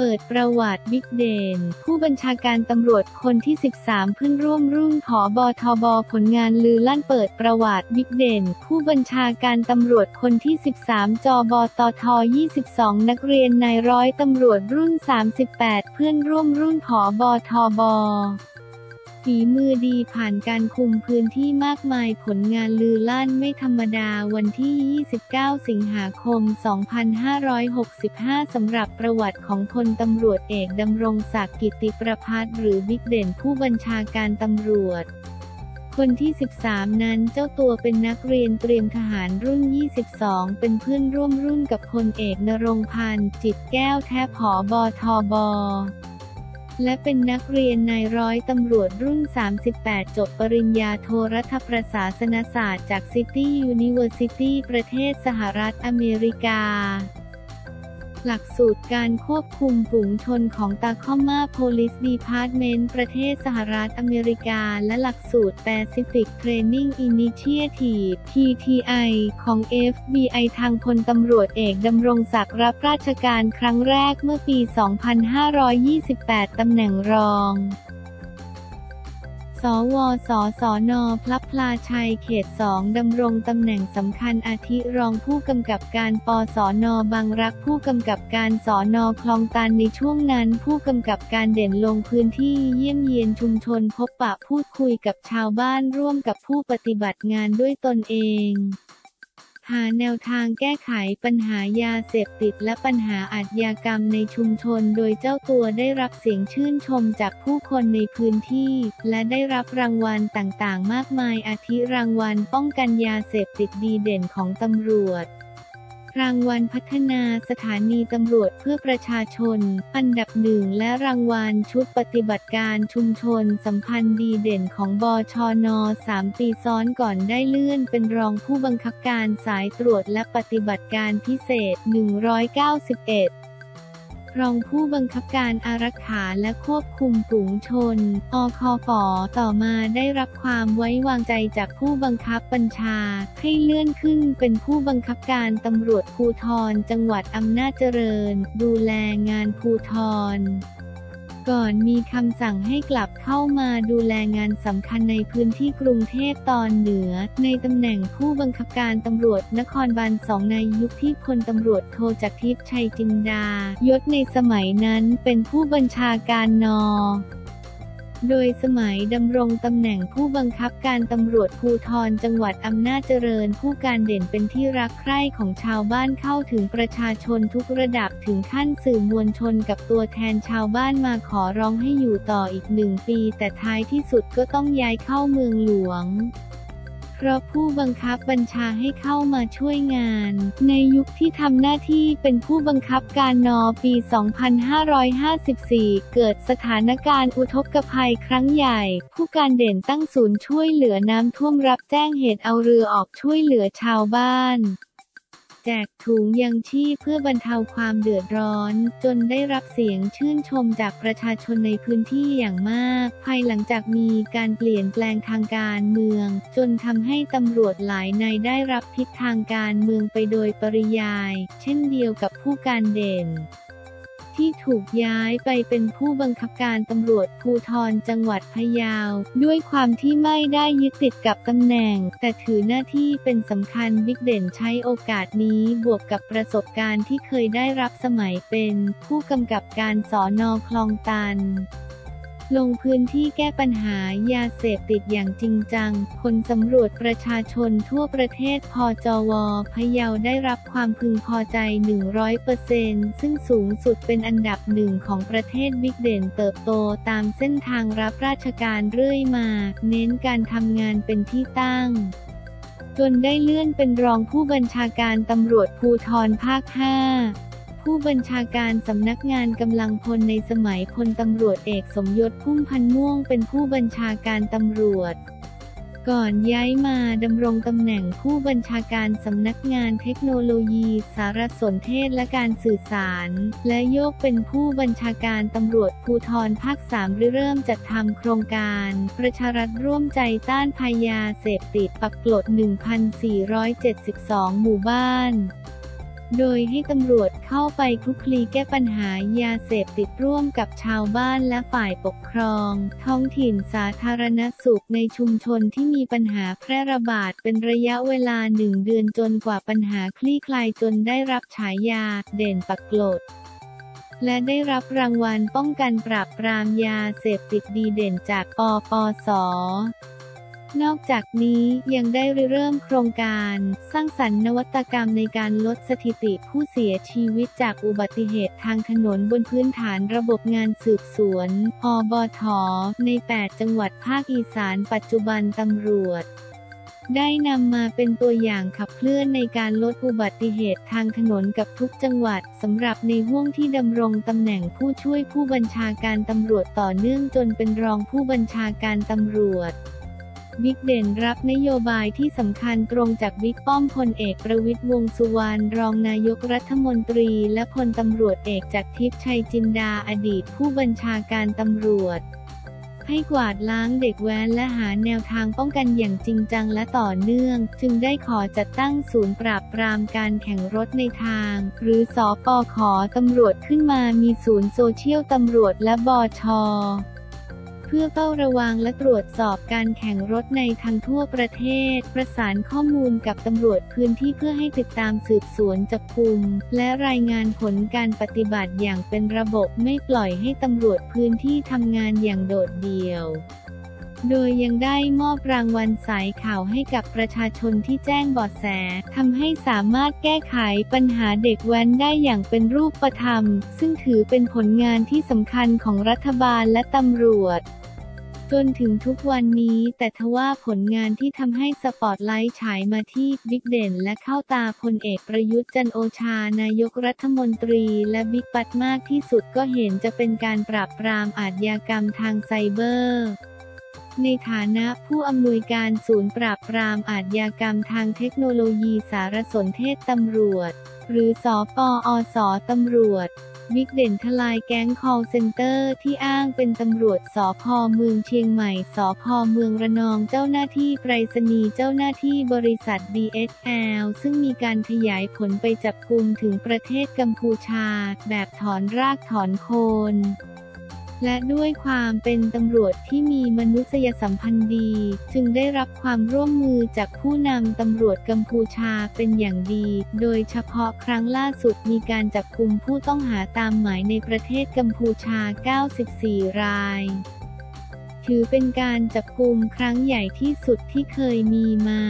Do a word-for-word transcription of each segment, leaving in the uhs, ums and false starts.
เปิดประวัติบิ๊กเด่นผู้บัญชาการตำรวจคนที่สิบสามเพิ่งร่วมรุ่งผบ.ทบ.ผลงานลือลั่นเปิดประวัติบิ๊กเด่นผู้บัญชาการตำรวจคนที่สิบสามจบตทยี่สิบสองนักเรียนนายร้อยตำรวจรุ่นสามสิบแปดเพื่อนร่วมรุ่งผบ.ทบ.ฝีมือดีผ่านการคุมพื้นที่มากมายผลงานลือลั่นไม่ธรรมดาวันที่ยี่สิบเก้าสิงหาคมสองพันห้าร้อยหกสิบห้าสำหรับประวัติของพลตำรวจเอกดำรงศักดิ์ กิตติประภัสหรือบิ๊กเด่นผู้บัญชาการตำรวจคนที่สิบสามนั้นเจ้าตัวเป็นนักเรียนเตรียมทหารรุ่นยี่สิบสองเป็นเพื่อนร่วมรุ่นกับพลเอกณรงค์พันธุ์จิตรแก้วแท้ผบ.ทบ.และเป็นนักเรียนนายร้อยตำรวจรุ่นสามสิบแปดจบปริญญาโทรัฐประศาสนศาสตร์จากซิตี้ยูนิเวอร์ซิตี้ประเทศสหรัฐอเมริกาหลักสูตรการควบคุมฝูงชนของ Tacoma Police Department ประเทศสหรัฐอเมริกาและหลักสูตร Pacific Training Initiative พี ที ไอ ของ เอฟ บี ไอ ทางพลตำรวจเอกดำรงศักดิ์รับราชการครั้งแรกเมื่อปี สองพันห้าร้อยยี่สิบแปด ตำแหน่งรองสวสสนพลับพลาชัยเขตสองดำรงตำแหน่งสำคัญอาทิรองผู้กำกับการปสนบางรักผู้กำกับการสนคลองตันในช่วงนั้นผู้กำกับการเด่นลงพื้นที่เยี่ยมเยียนชุมชนพบปะพูดคุยกับชาวบ้านร่วมกับผู้ปฏิบัติงานด้วยตนเองหาแนวทางแก้ไขปัญหายาเสพติดและปัญหาอาชญากรรมในชุมชนโดยเจ้าตัวได้รับเสียงชื่นชมจากผู้คนในพื้นที่และได้รับรางวัลต่างๆมากมายอาทิรางวัลป้องกันยาเสพติดดีเด่นของตำรวจรางวัลพัฒนาสถานีตำรวจเพื่อประชาชนอันดับหนึ่งและรางวัลชุดปฏิบัติการชุมชนสัมพันธ์ดีเด่นของบชนสามปีซ้อนก่อนได้เลื่อนเป็นรองผู้บังคับการสายตรวจและปฏิบัติการพิเศษหนึ่งร้อยเก้าสิบเอ็ดรองผู้บังคับการอารักขาและควบคุมฝูงชน อคฝ.ต่อมาได้รับความไว้วางใจจากผู้บังคับบัญชาให้เลื่อนขึ้นเป็นผู้บังคับการตำรวจภูธรจังหวัดอำนาจเจริญดูแลงานภูธรก่อนมีคำสั่งให้กลับเข้ามาดูแลงานสำคัญในพื้นที่กรุงเทพตอนเหนือในตำแหน่งผู้บังคับการตำรวจนครบาลสองในยุคที่พลตำรวจโทจักรทิพย์ ชัยจินดายศในสมัยนั้นเป็นผู้บัญชาการน.โดยสมัยดำรงตำแหน่งผู้บังคับการตำรวจภูธรจังหวัดอำนาจเจริญผู้การเด่นเป็นที่รักใคร่ของชาวบ้านเข้าถึงประชาชนทุกระดับถึงขั้นสื่อมวลชนกับตัวแทนชาวบ้านมาขอร้องให้อยู่ต่ออีกหนึ่งปีแต่ท้ายที่สุดก็ต้องย้ายเข้าเมืองหลวงเพราะผู้บังคับบัญชาให้เข้ามาช่วยงานในยุคที่ทำหน้าที่เป็นผู้บังคับการน.ปี สองพันห้าร้อยห้าสิบสี่ เกิดสถานการณ์อุทกภัยครั้งใหญ่ผู้การเด่นตั้งศูนย์ช่วยเหลือน้ำท่วมรับแจ้งเหตุเอาเรือออกช่วยเหลือชาวบ้านแจกถุงยังชีพเพื่อบรรเทาความเดือดร้อนจนได้รับเสียงชื่นชมจากประชาชนในพื้นที่อย่างมากภายหลังจากมีการเปลี่ยนแปลงทางการเมืองจนทำให้ตำรวจหลายนายได้รับพิษทางการเมืองไปโดยปริยายเช่นเดียวกับผู้การเด่นที่ถูกย้ายไปเป็นผู้บังคับการตำรวจภูธรจังหวัดพะเยาด้วยความที่ไม่ได้ยึดติดกับตำแหน่งแต่ถือหน้าที่เป็นสำคัญบิ๊กเด่นใช้โอกาสนี้บวกกับประสบการณ์ที่เคยได้รับสมัยเป็นผู้กำกับการสน.คลองตันลงพื้นที่แก้ปัญหายาเสพติดอย่างจริงจังคนสำรวจประชาชนทั่วประเทศพจว.พะเยาได้รับความพึงพอใจ หนึ่งร้อยเปอร์เซ็นต์ ซึ่งสูงสุดเป็นอันดับหนึ่งของประเทศบิ๊กเด่นเติบโตตามเส้นทางรับราชการเรื่อยมาเน้นการทำงานเป็นที่ตั้งจนได้เลื่อนเป็นรองผู้บัญชาการตำรวจภูธรภาคห้าผู้บัญชาการสำนักงานกำลังพลในสมัยพลตำรวจเอกสมยศพุ่มพันธุ์ม่วงเป็นผู้บัญชาการตำรวจก่อนย้ายมาดำรงตำแหน่งผู้บัญชาการสำนักงานเทคโนโลยีสารสนเทศและการสื่อสารและโยกเป็นผู้บัญชาการตำรวจภูธรภาคสามเริ่มจัดทำโครงการประชารัฐร่วมใจต้านภัยยาเสพติดปักกลด หนึ่งพันสี่ร้อยเจ็ดสิบสอง หมู่บ้าน โดยให้ตำรวจเข้าไปคลุกคลีแก้ปัญหายาเสพติดร่วมกับชาวบ้านและฝ่ายปกครองท้องถิ่นสาธารณสุขในชุมชนที่มีปัญหาแพร่ระบาดเป็นระยะเวลาหนึ่งเดือนจนกว่าปัญหาคลี่คลายจนได้รับฉายาเด่นปักโกลดและได้รับรางวัลป้องกันปราบปรามยาเสพติดดีเด่นจากปปส.นอกจากนี้ยังได้ริเริ่มโครงการสร้างสรรค์นวัตกรรมในการลดสถิติผู้เสียชีวิตจากอุบัติเหตุทางถนนบนพื้นฐานระบบงานสืบสวนอบท.ในแปดจังหวัดภาคอีสานปัจจุบันตำรวจได้นำมาเป็นตัวอย่างขับเคลื่อนในการลดอุบัติเหตุทางถนนกับทุกจังหวัดสำหรับในห้วงที่ดำรงตำแหน่งผู้ช่วยผู้บัญชาการตำรวจต่อเนื่องจนเป็นรองผู้บัญชาการตำรวจบิ๊กเด่นรับนโยบายที่สำคัญตรงจากบิ๊กป้อมพลเอกประวิตรวงษ์สุวรรณรองนายกรัฐมนตรีและพลตำรวจเอกจากทิพย์ชัยจินดาอดีตผู้บัญชาการตำรวจให้กวาดล้างเด็กแว้นและหาแนวทางป้องกันอย่างจริงจังและต่อเนื่องจึงได้ขอจัดตั้งศูนย์ปราบปรามการแข่งรถในทางหรือสปค.ตำรวจขึ้นมามีศูนย์โซเชียลตำรวจและบช.เพื่อเฝ้าระวังและตรวจสอบการแข่งรถในทั้งทั่วประเทศประสานข้อมูลกับตำรวจพื้นที่เพื่อให้ติดตามสืบสวนจับกุมและรายงานผลการปฏิบัติอย่างเป็นระบบไม่ปล่อยให้ตำรวจพื้นที่ทำงานอย่างโดดเดี่ยวโดยยังได้มอบรางวัลสายข่าวให้กับประชาชนที่แจ้งเบาะแสทำให้สามารถแก้ไขปัญหาเด็กแว้นได้อย่างเป็นรูปธรรมซึ่งถือเป็นผลงานที่สำคัญของรัฐบาลและตำรวจจนถึงทุกวันนี้แต่ทว่าผลงานที่ทำให้สปอตไลท์ฉายมาที่บิ๊กเด่นและเข้าตาพลเอกประยุทธ์จันทร์โอชานายกรัฐมนตรีและบิ๊กปัดมากที่สุดก็เห็นจะเป็นการปราบปรามอาชญากรรมทางไซเบอร์ในฐานะผู้อำนวยการศูนย์ปราบปรามอาชญากรรมทางเทคโนโลยีสารสนเทศตำรวจหรือสปอสตำรวจบิ๊กเด่นทลายแก๊ง call center ที่อ้างเป็นตำรวจสภ.เมืองเชียงใหม่สภ.เมืองระนองเจ้าหน้าที่ไปรษณีย์เจ้าหน้าที่บริษัท บี เอส แอล ซึ่งมีการขยายผลไปจับกุมถึงประเทศกัมพูชาแบบถอนรากถอนโคนและด้วยความเป็นตำรวจที่มีมนุษยสัมพันธ์ดีจึงได้รับความร่วมมือจากผู้นำตำรวจกัมพูชาเป็นอย่างดีโดยเฉพาะครั้งล่าสุดมีการจับกุมผู้ต้องหาตามหมายในประเทศกัมพูชาเก้าสิบสี่รายถือเป็นการจับกุมครั้งใหญ่ที่สุดที่เคยมีมา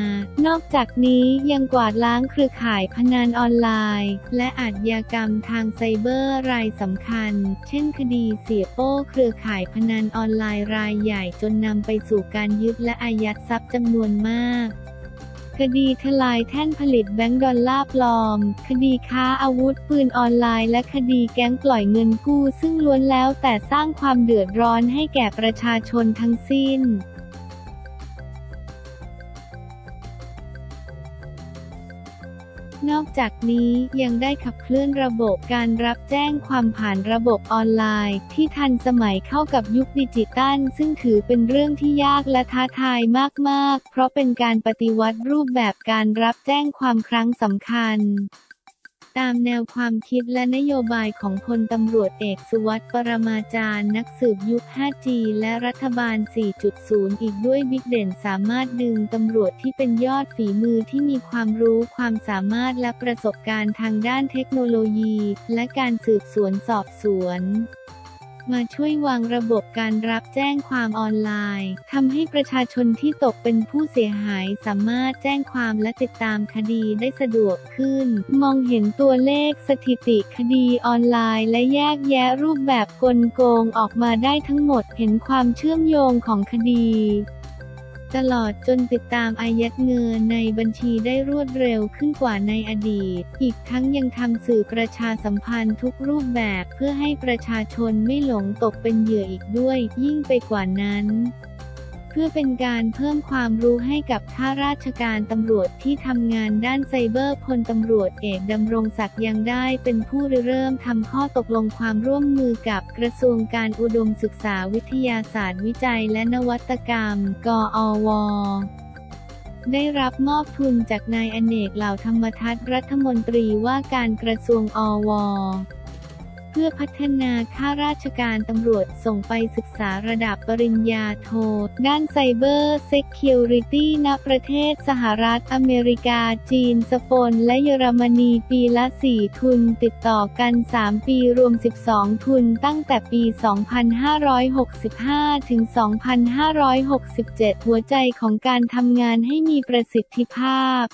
นอกจากนี้ยังกวาดล้างเครือข่ายพนันออนไลน์และอาชญากรรมทางไซเบอร์รายสำคัญเช่นคดีเสียโป้เครือข่ายพนันออนไลน์รายใหญ่จนนำไปสู่การยึดและอายัดทรัพย์จำนวนมากคดีทลายแท่นผลิตแบงก์ดอลลาร์ปลอมคดีค้าอาวุธปืนออนไลน์และคดีแก๊งปล่อยเงินกู้ซึ่งล้วนแล้วแต่สร้างความเดือดร้อนให้แก่ประชาชนทั้งสิ้นนอกจากนี้ยังได้ขับเคลื่อนระบบการรับแจ้งความผ่านระบบออนไลน์ที่ทันสมัยเข้ากับยุคดิจิทัลซึ่งถือเป็นเรื่องที่ยากและท้าทายมากๆเพราะเป็นการปฏิวัติรูปแบบการรับแจ้งความครั้งสำคัญตามแนวความคิดและนโยบายของพลตำรวจเอกสุวัสดิ์ปรมาจารย์นักสืบยุค ห้าจี และรัฐบาล สี่จุดศูนย์ อีกด้วยบิ๊กเด่นสามารถดึงตำรวจที่เป็นยอดฝีมือที่มีความรู้ความสามารถและประสบการณ์ทางด้านเทคโนโลยีและการสืบสวนสอบสวนมาช่วยวางระบบการรับแจ้งความออนไลน์ทำให้ประชาชนที่ตกเป็นผู้เสียหายสามารถแจ้งความและติดตามคดีได้สะดวกขึ้นมองเห็นตัวเลขสถิติคดีออนไลน์และแยกแยะรูปแบบกลโกงออกมาได้ทั้งหมดเห็นความเชื่อมโยงของคดีตลอดจนติดตามอายัดเงินในบัญชีได้รวดเร็วขึ้นกว่าในอดีตอีกทั้งยังทำสื่อประชาสัมพันธ์ทุกรูปแบบเพื่อให้ประชาชนไม่หลงตกเป็นเหยื่ออีกด้วยยิ่งไปกว่านั้นเพื่อเป็นการเพิ่มความรู้ให้กับข้าราชการตำรวจที่ทำงานด้านไซเบอร์พลตำรวจเอกดำรงศักดิ์ยังได้เป็นผู้ริเริ่มทำข้อตกลงความร่วมมือกับกระทรวงการอุดมศึกษาวิทยาศาสตร์วิจัยและนวัตกรรมกอว ได้รับมอบทุนจากนายอเนกเหล่าธรรมทัตน์รัฐมนตรีว่าการกระทรวงอวเพื่อพัฒนาข้าราชการตำรวจส่งไปศึกษาระดับปริญญาโทด้านไซเบอร์เซคิวริตี้ณประเทศสหรัฐอเมริกาจีนสเปนและเยอรมนีปีละสี่ทุนติดต่อกันสามปีรวมสิบสองทุนตั้งแต่ปีสองพันห้าร้อยหกสิบห้าถึงสองพันห้าร้อยหกสิบเจ็ดหัวใจของการทำงานให้มีประสิทธิภาพ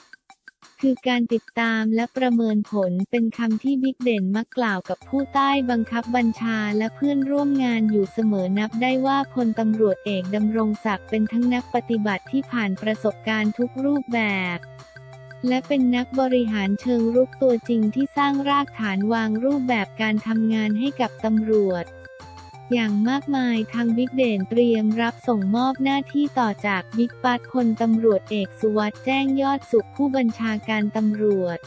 คือการติดตามและประเมินผลเป็นคำที่บิ๊กเด่นมักกล่าวกับผู้ใต้บังคับบัญชาและเพื่อนร่วมงานอยู่เสมอนับได้ว่าพลตำรวจเอกดำรงศักดิ์เป็นทั้งนักปฏิบัติที่ผ่านประสบการณ์ทุกรูปแบบและเป็นนักบริหารเชิงรุกตัวจริงที่สร้างรากฐานวางรูปแบบการทำงานให้กับตำรวจอย่างมากมายทางบิ๊กเด่นเตรียมรับส่งมอบหน้าที่ต่อจากบิ๊กปั๊ดพลตำรวจเอกสุวัสด์แจ้งยอดสุขผู้บัญชาการตำรวจ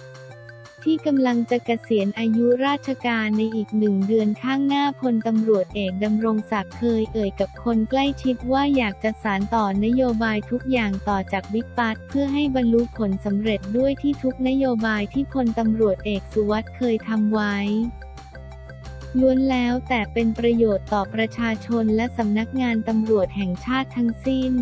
ที่กำลังจะเกษียณอายุราชการในอีกหนึ่งเดือนข้างหน้าพลตำรวจเอกดำรงศักดิ์เคยเอ่ยกับคนใกล้ชิดว่าอยากจะสานต่อนโยบายทุกอย่างต่อจากบิ๊กปั๊ดเพื่อให้บรรลุผลสำเร็จด้วยที่ทุกนโยบายที่พลตำรวจเอกสุวัสด์เคยทำไว้ล้วนแล้วแต่เป็นประโยชน์ต่อประชาชนและสำนักงานตำรวจแห่งชาติทั้งสิ้น